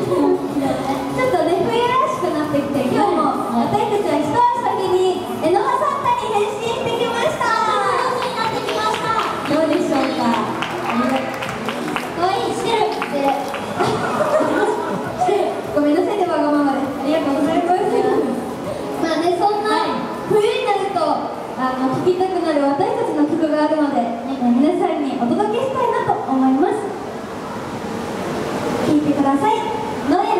ちょっとね、冬らしくなってきて、今日も私たちは一足先にエノハサンタに変身してきました。どうでしょうか。可愛いしてるしてる。ごめんなさいね、わがままで。ありがとうございます。まあね、そんな冬になると聴きたくなる私たちの曲があるので、皆さんにお届けしたいなと思います。聴いてください。ノエル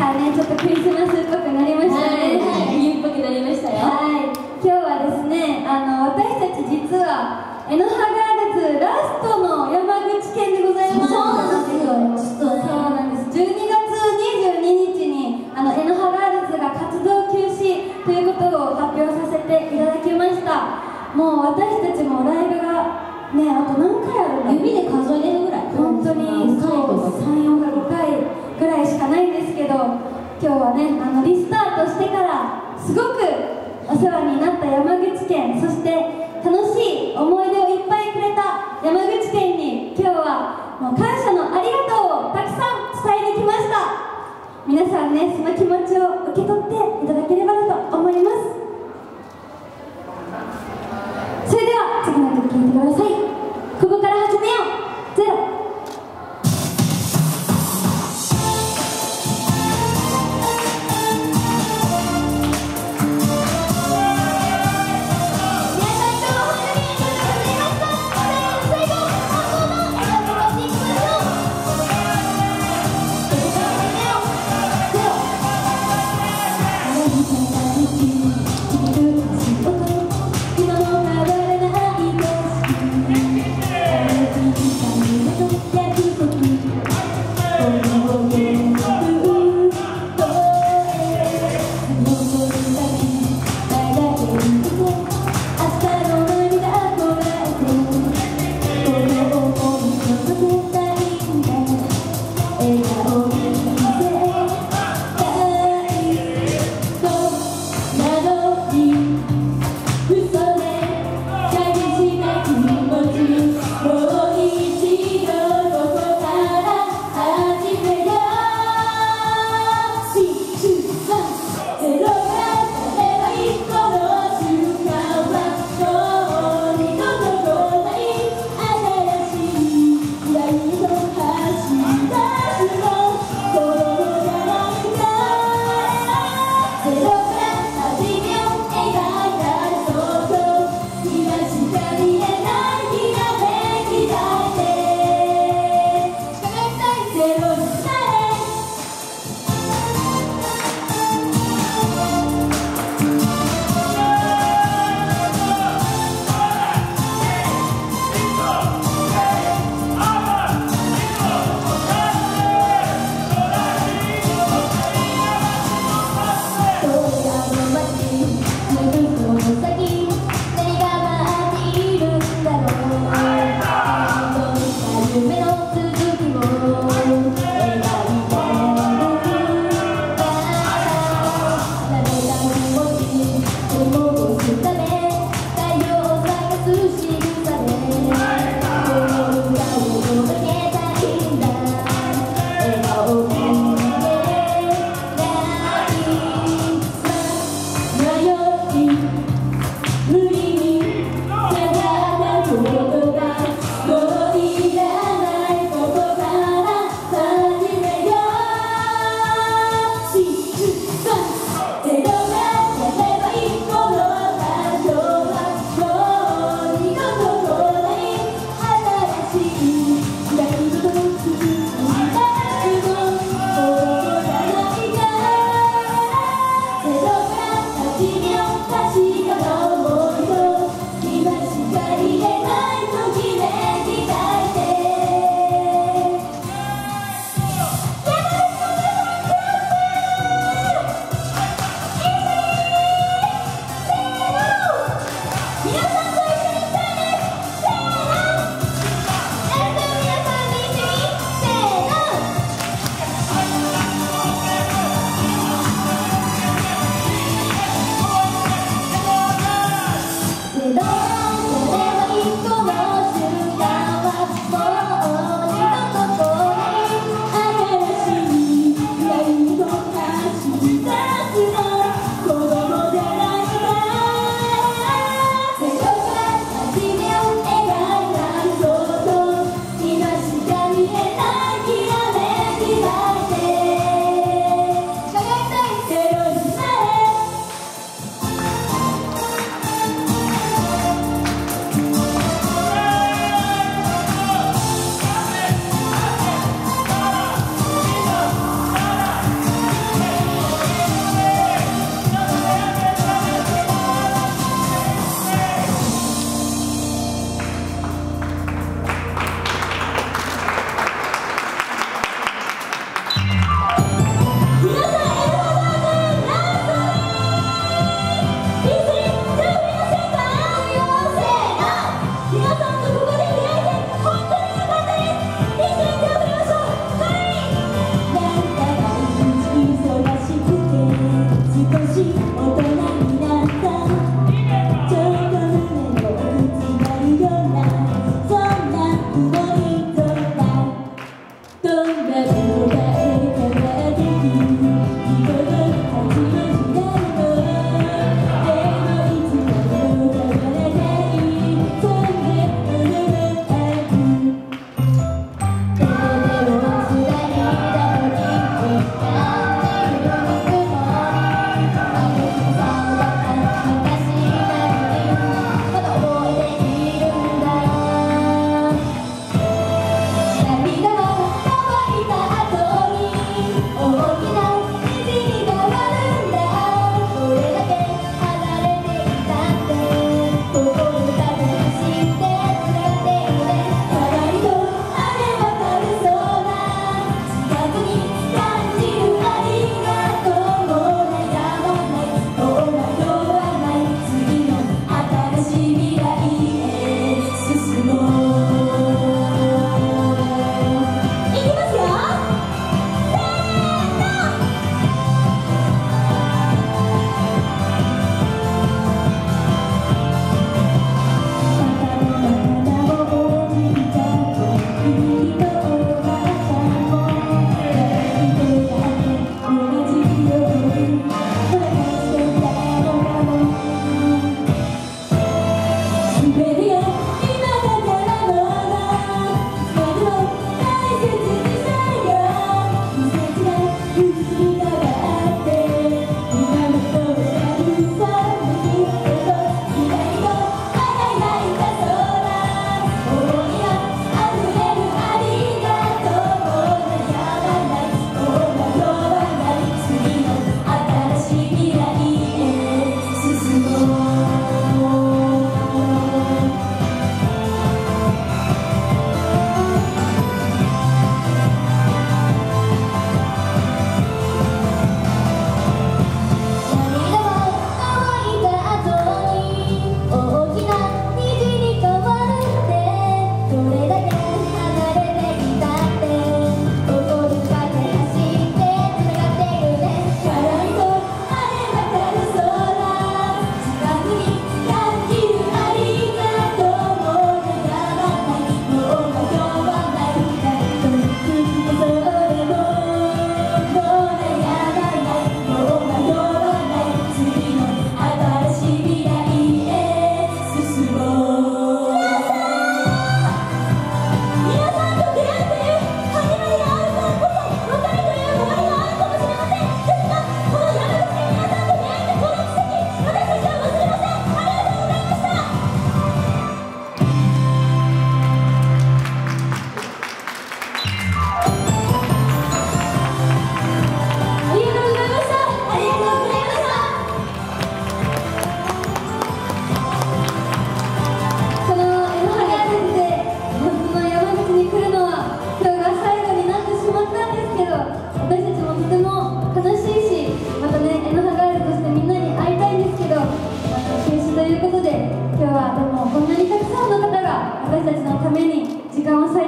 さあね、ちょっとクリスマスっぽくなりましたね。はい、っぽくなりましたよ。はい、今日はですね、私たち実はエノハガールズラストの山口県でございます。そうなんですよ。そうなんです。12月22日にエノハガールズが活動休止ということを発表させていただきました。もう私たちもライブがね、あと何回あるの？指で数えれるぐらい。本当に3、4回、5回。ぐらいしかないんですけど、今日はね、リスタートしてからすごくお世話になった山口県、そして楽しい思い出をいっぱいくれた山口県に今日はもう感謝のありがとうをたくさん伝えてきました。皆さんね、その気持ちを受け取っていただければと思います。それでは次の曲聴いてください。ここから始めよう。ゼロ「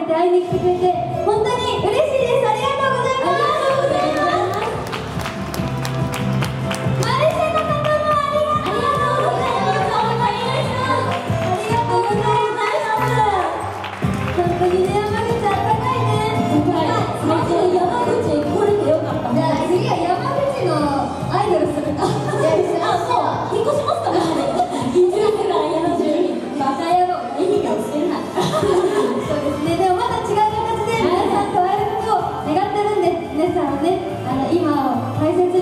れて会いに来てくれて本当に嬉しいです。ありがとうございます。今を大切に